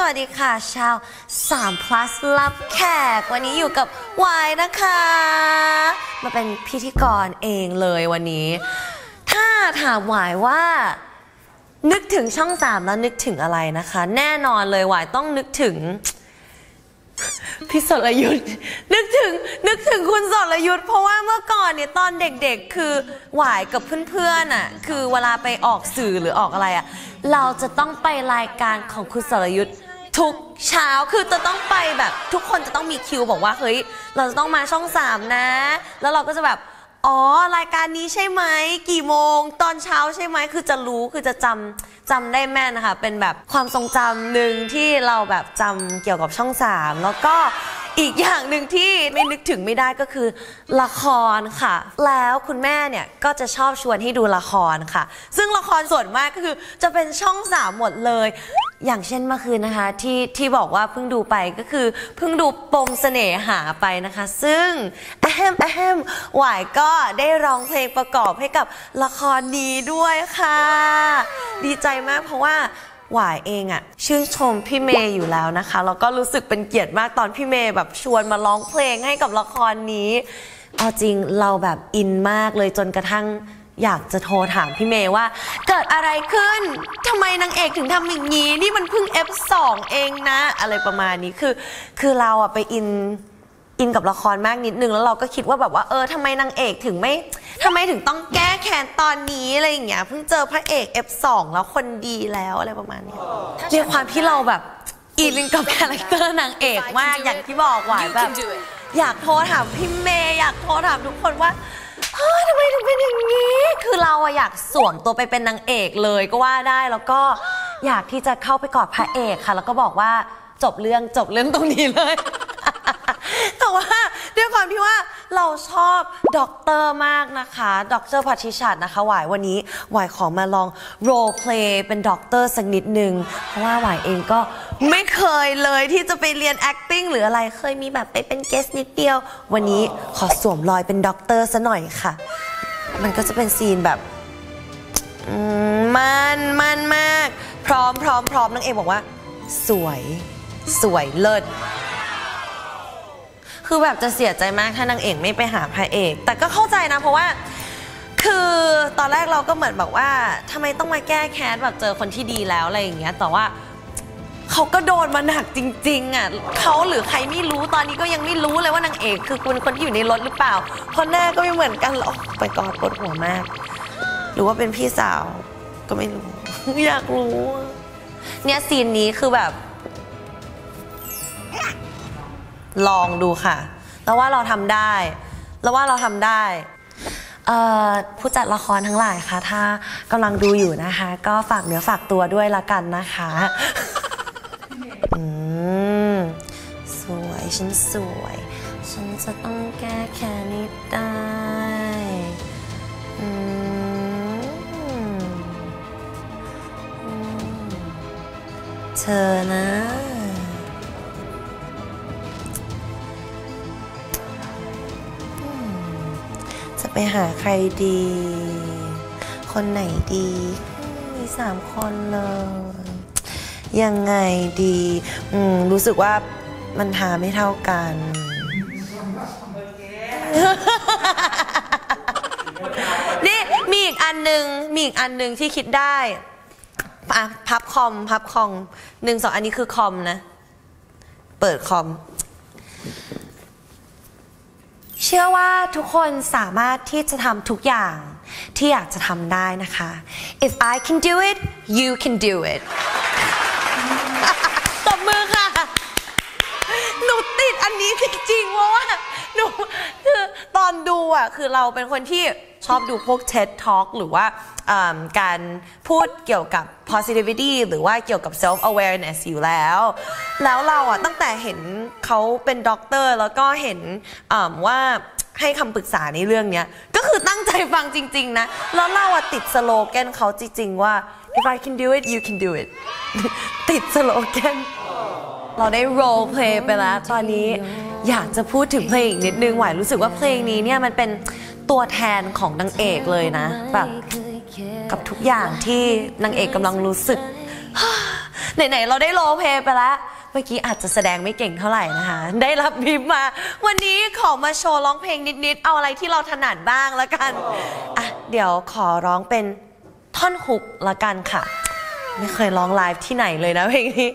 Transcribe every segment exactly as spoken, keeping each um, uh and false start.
สวัสดีค่ะชาวสาม plus รับแขกวันนี้อยู่กับวายนะคะมาเป็นพิธีกรเองเลยวันนี้ถ้าถามวายว่านึกถึงช่องสามแล้วนึกถึงอะไรนะคะแน่นอนเลยวายต้องนึกถึงพี่สรยุทธนึกถึงนึกถึงคุณสรยุทธเพราะว่าเมื่อก่อนเนี่ยตอนเด็กๆคือหวายกับเพื่อนๆอ่ะคือเวลาไปออกสื่อหรือออกอะไรอ่ะเราจะต้องไปรายการของคุณสรยุทธทุกเช้าคือจะต้องไปแบบทุกคนจะต้องมีคิวบอกว่าเฮ้ยเราจะต้องมาช่องสามนะแล้วเราก็จะแบบอ๋อรายการนี้ใช่ไหมกี่โมงตอนเช้าใช่ไหมคือจะรู้คือจะจำจำได้แม่นนะคะเป็นแบบความทรงจำหนึ่งที่เราแบบจำเกี่ยวกับช่องสามแล้วก็อีกอย่างหนึ่งที่ไม่นึกถึงไม่ได้ก็คือละครค่ะแล้วคุณแม่เนี่ยก็จะชอบชวนให้ดูละครค่ะซึ่งละครส่วนมากก็คือจะเป็นช่องสามหมดเลยอย่างเช่นเมื่อคืนนะคะที่ที่บอกว่าเพิ่งดูไปก็คือเพิ่งดูปมเสน่หาไปนะคะซึ่งแอมแอมหวายก็ได้ร้องเพลงประกอบให้กับละครนี้ด้วยค่ะดีใจมากเพราะว่าหวายเองอะชื่นชมพี่เมย์อยู่แล้วนะคะแล้วก็รู้สึกเป็นเกียรติมากตอนพี่เมย์แบบชวนมาร้องเพลงให้กับละครนี้เอาจริงเราแบบอินมากเลยจนกระทั่งอยากจะโทรถามพี่เมย์ว่าเกิดอะไรขึ้นทำไมนางเอกถึงทำอย่างนี้นี่มันเพิ่ง เอฟ สอง เองนะอะไรประมาณนี้คือคือเราอะไปอินอินกับละครมากนิดนึงแล้วเราก็คิดว่าแบบว่าเออทำไมนางเอกถึงไม่ทำไมถึงต้องแก้แค้นตอนนี้อะไรอย่างเงี้ยเพิ่งเจอพระเอก เอฟ สอง แล้วคนดีแล้วอะไรประมาณนี้ในความที่เราแบบอินกับคาแรคเตอร์นางเอกมากอย่างที่บอกว่าแบบอยากโทรถามพี่เมย์อยากโทรถามทุกคนว่าทำไมถึงเป็นอย่างนี้คือเราอะอยากสวมตัวไปเป็นนางเอกเลยก็ว่าได้แล้วก็อยากที่จะเข้าไปกอดพระเอกค่ะแล้วก็บอกว่าจบเรื่องจบเรื่องตรงนี้เลยแต่ว่าด้วยความที่ว่าเราชอบด็อกเตอร์มากนะคะด็อกเตอร์ภัทริชัดนะคะหวายวันนี้หวายขอมาลองโรลเพลย์เป็นด็อกเตอร์สักนิดนึงเพราะว่าหวายเองก็ไม่เคยเลยที่จะไปเรียน acting หรืออะไรเคยมีแบบไปเป็นเกสนิดเดียววันนี้ขอสวมรอยเป็นด็อกเตอร์ซะหน่อยค่ะมันก็จะเป็นซีนแบบมันมันมากพร้อมพร้อมพร้อมนางเอกบอกว่าสวยสวยเลิศคือแบบจะเสียใจมากถ้านางเอกไม่ไปหาพระเอกแต่ก็เข้าใจนะเพราะว่าคือตอนแรกเราก็เหมือนแบบว่าทำไมต้องมาแก้แค้นแบบเจอคนที่ดีแล้วอะไรอย่างเงี้ยแต่ว่าเขาก็โดนมาหนักจริงๆอ่ะเขาหรือใครไม่รู้ตอนนี้ก็ยังไม่รู้เลยว่านางเอกคือคุณคนที่อยู่ในรถหรือเปล่าเพราะหน้าก็ไม่เหมือนกันหรอกไปกอดปวดหัวมากหรือว่าเป็นพี่สาวก็ไม่รู้ อยากรู้เนี่ยซีนนี้คือแบบลองดูค่ะแล้วว่าเราทำได้แล้วว่าเราทำได้ผู้จัดละครทั้งหลายค่ะถ้ากำลังดูอยู่นะคะก็ฝากเนื้อฝากตัวด้วยละกันนะคะอืมสวยฉันสวยฉันจะต้องแก้แค้นนี้ได้อืมเธอนะไปหาใครดีคนไหนดีมีสามคนเลยยังไงดีอืมรู้สึกว่ามันหาไม่เท่ากันนี่มีอีกอันหนึ่งมีอีกอันหนึ่งที่คิดได้อ่ะพับคอมพับคอมหนึ่งสองอันนี้คือคอมนะเปิดคอมเชื่อว่าทุกคนสามารถที่จะทำทุกอย่างที่อยากจะทำได้นะคะ if I can do it you can do it ตบมือค่ะหนูติดอันนี้จริงๆเพราะว่าหนูคือตอนดูอ่ะคือเราเป็นคนที่ชอบดูพวก เท็ด Talk หรือว่าการพูดเกี่ยวกับ positivity หรือว่าเกี่ยวกับ self awareness อยู่แล้วแล้วเราอ่ะตั้งแต่เห็นเขาเป็นด็อกเตอร์แล้วก็เห็นว่าให้คำปรึกษาในเรื่องเนี้ยก็คือตั้งใจฟังจริงๆนะแล้วเราอ่ะติดสโลแกนเขาจริงๆว่า if I can do it you can do it ติดสโลแกนเราได้ role play ไปแล้วตอนนี้อยากจะพูดถึงเพลงอีกนิดนึงหวายรู้สึกว่าเพลงนี้เนี่ยมันเป็นตัวแทนของนางเอกเลยนะแบบกับทุกอย่างที่นางเอกกำลังรู้สึก ไหนๆเราได้โรลเพลย์ไปแล้วเมื่อกี้อาจจะแสดงไม่เก่งเท่าไหร่นะคะได้รับบีบมาวันนี้ขอมาโชว์ร้องเพลงนิดๆเอาอะไรที่เราถนัดบ้างละกันอ่ะเดี๋ยวขอร้องเป็นท่อนฮุกละกันค่ะไม่เคยร้องไลฟ์ที่ไหนเลยนะเพลงนี้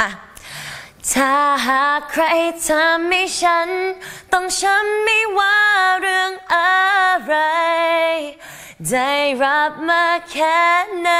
อ่ะถ้าหากใครทำให้ฉันต้องช้ำไม่ว่าเรื่องอะไรได้รับมาแค่ไหน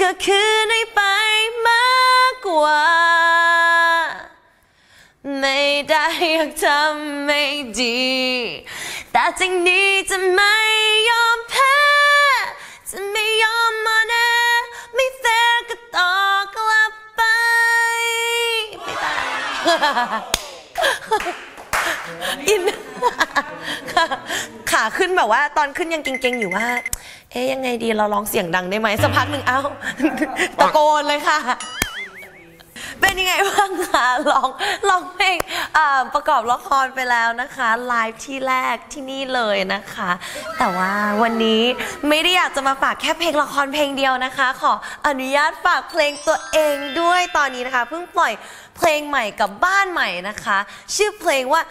ก็คือได้ไปมากกว่าไม่ได้อยากทำไม่ดีแต่จริงนี้จะไม่ยอมแพ้จะไม่ยอมมาแน่ไม่แฟร์ก็ต่อกลับไปไม่ตายอินขาขึ้นแบบว่าตอนขึ้นยังเก่งๆอยู่ว่าเอ๊ยยังไงดีเราลองเสียงดังได้ไหมสักพักหนึ่งเอ้าตะโกนเลยค่ะเป็นยังไงบ้างคะลองลองเพลงประกอบละครไปแล้วนะคะไลฟ์ที่แรกที่นี่เลยนะคะแต่ว่าวันนี้ไม่ได้อยากจะมาฝากแค่เพลงละครเพลงเดียวนะคะขออนุญาตฝากเพลงตัวเองด้วยตอนนี้นะคะเพิ่งปล่อยเพลงใหม่กับบ้านใหม่นะคะชื่อเพลงว่า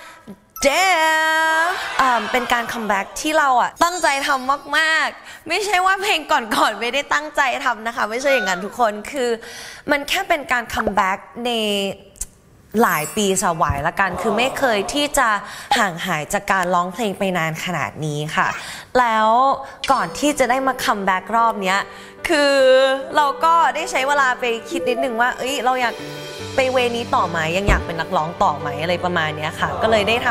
Damn เป็นการคัมแบ็กที่เราอ่ะตั้งใจทำมากๆไม่ใช่ว่าเพลงก่อนๆไม่ได้ตั้งใจทำนะคะไม่ใช่อย่างนั้นทุกคนคือมันแค่เป็นการคัมแบ็กในหลายปีสวายละกันคือไม่เคยที่จะห่างหายจากการร้องเพลงไปนานขนาดนี้ค่ะแล้วก่อนที่จะได้มาคัมแบ็กรอบเนี้ยคือเราก็ได้ใช้เวลาไปคิดนิดนึงว่าเอ้ยเราอยากไปเวนี้ต่อไหมยังอยากเป็นนักร้องต่อไหมอะไรประมาณนี้ค่ะก็เลยได้ท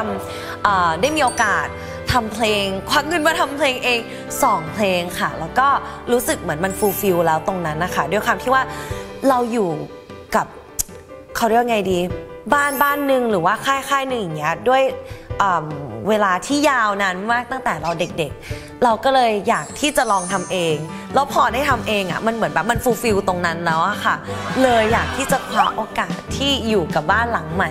ำได้มีโอกาสทำเพลงควักเงินมาทำเพลงเองสองเพลงค่ะแล้วก็รู้สึกเหมือนมันฟูลฟิลแล้วตรงนั้นนะคะด้วยความที่ว่าเราอยู่กับเขาเรียกไงดีบ้านบ้านหนึ่งหรือว่าค่ายค่ายหนึ่งอย่างเงี้ยด้วยเวลาที่ยาวนานมากตั้งแต่เราเด็กๆเราก็เลยอยากที่จะลองทำเองแล้วพอได้ทำเองอ่ะมันเหมือนแบบมันฟูลฟิลตรงนั้นแล้วอะค่ะเลยอยากที่จะคว้าโอกาสที่อยู่กับบ้านหลังใหม่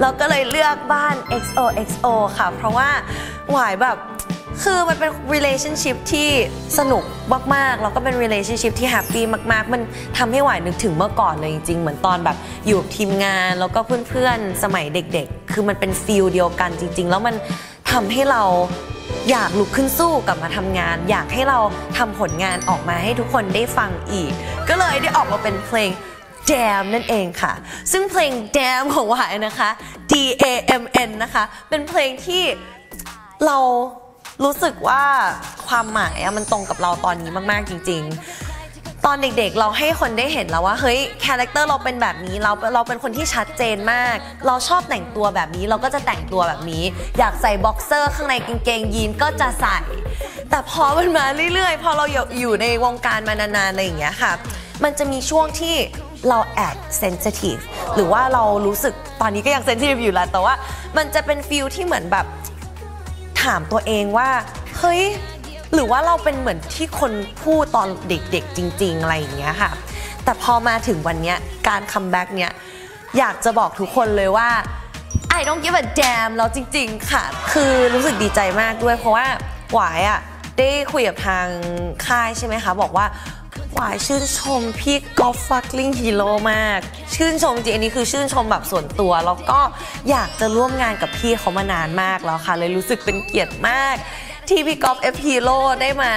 เราก็เลยเลือกบ้าน เอ็กซ์ โอ เอ็กซ์ โอ ค่ะเพราะว่าหวายแบบคือมันเป็น relationship ที่สนุกมากๆแล้วก็เป็น relationship ที่แฮปปี้มากๆมันทำให้หวายนึกถึงเมื่อก่อนเลยจริงๆเหมือนตอนแบบอยู่กับทีมงานแล้วก็เพื่อนๆสมัยเด็กๆคือมันเป็นฟีลเดียวกันจริงๆแล้วมันทำให้เราอยากลุกขึ้นสู้กลับมาทำงานอยากให้เราทำผลงานออกมาให้ทุกคนได้ฟังอีกก็เลยได้ออกมาเป็นเพลงDamn นั่นเองค่ะซึ่งเพลง Damn ของหวายนะคะ D A M N นะคะเป็นเพลงที่เรารู้สึกว่าความหมายมันตรงกับเราตอนนี้มากๆจริงๆตอนเด็กๆเราให้คนได้เห็นแล้วว่าเฮ้ยคาแรคเตอร์เราเป็นแบบนี้เราเราเป็นคนที่ชัดเจนมากเราชอบแต่งตัวแบบนี้เราก็จะแต่งตัวแบบนี้อยากใส่บ็อกเซอร์ข้างในกางเกงยีนก็จะใส่แต่พอมันมาเรื่อยๆพอเราอยู่ในวงการมานานๆอะไรอย่างเงี้ยค่ะมันจะมีช่วงที่เราแอบเซนซิทีฟหรือว่าเรารู้สึกตอนนี้ก็ยังเซนซิทีฟอยู่แหละแต่ว่ามันจะเป็นฟีลที่เหมือนแบบถามตัวเองว่าเฮ้ยหรือว่าเราเป็นเหมือนที่คนพูดตอนเด็กๆจริงๆอะไรอย่างเงี้ยค่ะแต่พอมาถึงวันเนี้ยการคัมแบ็กเนี้ยอยากจะบอกทุกคนเลยว่า I don't give a damn แล้วจริงๆค่ะคือรู้สึกดีใจมากด้วยเพราะว่าหวายอะได้คุยกับทางค่ายใช่ไหมคะบอกว่าหวายชื่นชมพี่กอล์ฟฟักลิงฮีโร่มากชื่นชมจริงอันนี้คือชื่นชมแบบส่วนตัวแล้วก็อยากจะร่วมงานกับพี่เขามานานมากแล้วค่ะเลยรู้สึกเป็นเกียรติมากที่พี่กอล์ฟเอฟฮีโร่ได้มา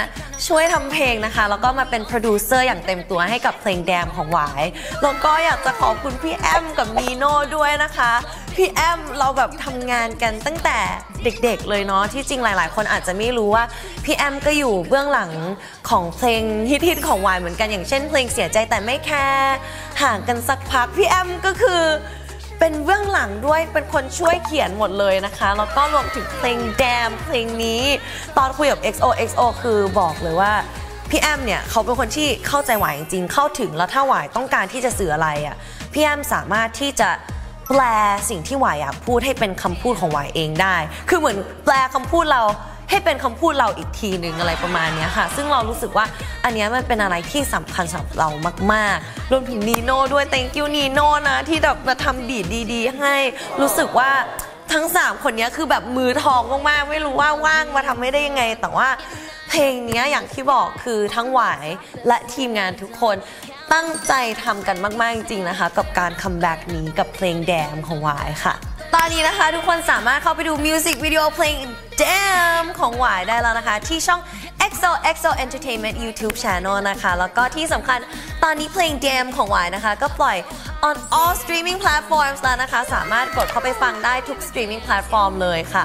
ช่วยทำเพลงนะคะแล้วก็มาเป็นโปรดิวเซอร์อย่างเต็มตัวให้กับเพลงแดมของหวายแล้วก็อยากจะขอบคุณพี่แอมกับมีโน่ด้วยนะคะพี่แอมเราแบบทำงานกันตั้งแต่เด็กๆเลยเนาะที่จริงหลายๆคนอาจจะไม่รู้ว่าพี่แอมก็อยู่เบื้องหลังของเพลงฮิตๆของหวายเหมือนกันอย่างเช่นเพลงเสียใจแต่ไม่แคร์ห่างกันสักพักพี่แอมก็คือเป็นเบื้องหลังด้วยเป็นคนช่วยเขียนหมดเลยนะคะแล้วก็รวมถึงเพลง Damn เพลงนี้ตอนคุยกับ เอ็กซ์ โอ เอ็กซ์ โอ คือบอกเลยว่าพี่แอมเนี่ยเขาเป็นคนที่เข้าใจหวายจริงๆเข้าถึงแล้วถ้าหวายต้องการที่จะสื่ออะไรอ่ะพี่แอมสามารถที่จะแปลสิ่งที่หวายอยากพูดให้เป็นคำพูดของหวายเองได้คือเหมือนแปลคำพูดเราให้เป็นคำพูดเราอีกทีหนึ่งอะไรประมาณนี้ค่ะซึ่งเรารู้สึกว่าอันนี้มันเป็นอะไรที่สำคัญสำหรับเรามากๆรวมถึงนีโน่ด้วย thank you นีโน่นะที่แบบมาทำบีทดีๆให้รู้สึกว่าทั้งสามคนนี้คือแบบมือทองมากๆไม่รู้ว่าว่างมาทำไม่ได้ยังไงแต่ว่าเพลงนี้อย่างที่บอกคือทั้งหวายและทีมงานทุกคน ตั้งใจทำกันมากๆจริงๆนะคะกับการคัมแบ็กนี้กับเพลง Damn ของวายค่ะตอนนี้นะคะทุกคนสามารถเข้าไปดูมิวสิกวิดีโอเพลง Damn ของวายได้แล้วนะคะที่ช่อง เอ็กซ์ โอ เอ็กซ์ โอ Entertainment YouTube Channel นะคะแล้วก็ที่สำคัญตอนนี้เพลง Damn ของวายนะคะก็ปล่อย on all streaming platforms แล้วนะคะสามารถกดเข้าไปฟังได้ทุก streaming platform เลยค่ะ